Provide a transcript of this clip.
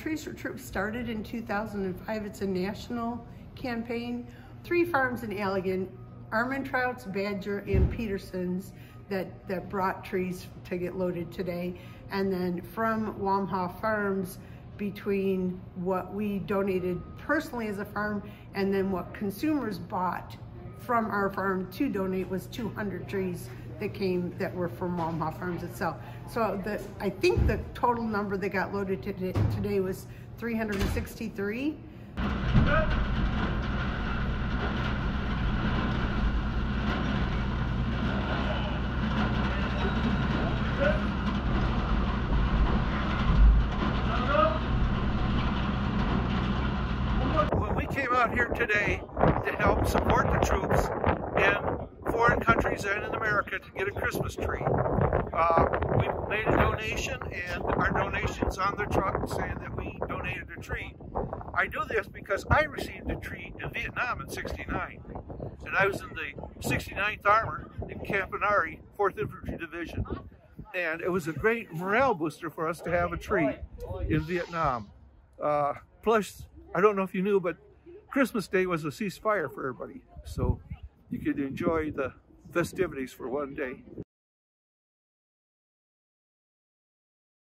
Trees for Troops started in 2005. It's a national campaign. 3 farms in Allegan, Armand Trout's, Badger, and Peterson's, that brought trees to get loaded today. And then from Wahmoff Farms, between what we donated personally as a farm and then what consumers bought from our farm to donate, was 200 trees that were from Wahmoff Farms itself. So I think the total number that got loaded today was 363. We came out here today to help support the troops in foreign countries and in America to get a Christmas tree. We made a donation, and our donation's on the truck saying that we donated a tree. I do this because I received a tree in Vietnam in '69, and I was in the 69th armor in Campanari, 4th Infantry Division, and it was a great morale booster for us to have a tree in Vietnam. Plus, I don't know if you knew, but Christmas Day was a ceasefire for everybody, so you could enjoy the festivities for one day.